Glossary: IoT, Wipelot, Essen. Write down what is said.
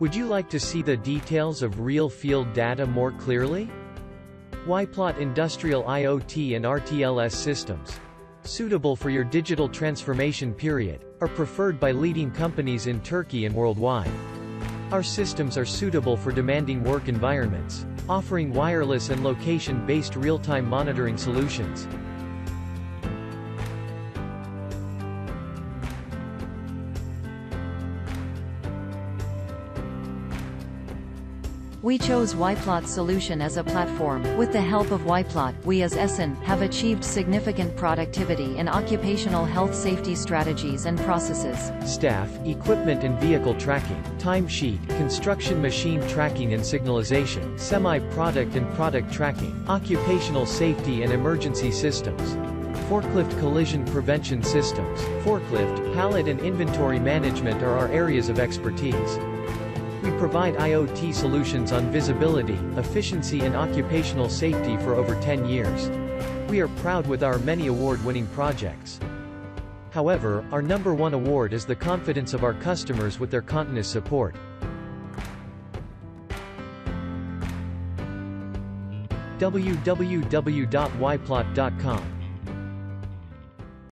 Would you like to see the details of real field data more clearly? Wipelot Industrial IoT and RTLS systems, suitable for your digital transformation period, are preferred by leading companies in Turkey and worldwide. Our systems are suitable for demanding work environments, offering wireless and location-based real-time monitoring solutions. We chose Wiplot's solution as a platform. With the help of Wipelot, we as Essen have achieved significant productivity in occupational health safety strategies and processes. Staff, equipment and vehicle tracking, timesheet, construction machine tracking and signalization, semi-product and product tracking, occupational safety and emergency systems, forklift collision prevention systems, forklift, pallet and inventory management are our areas of expertise. We provide IoT solutions on visibility, efficiency and occupational safety for over 10 years. We are proud with our many award-winning projects. However, our #1 award is the confidence of our customers with their continuous support. www.wipelot.com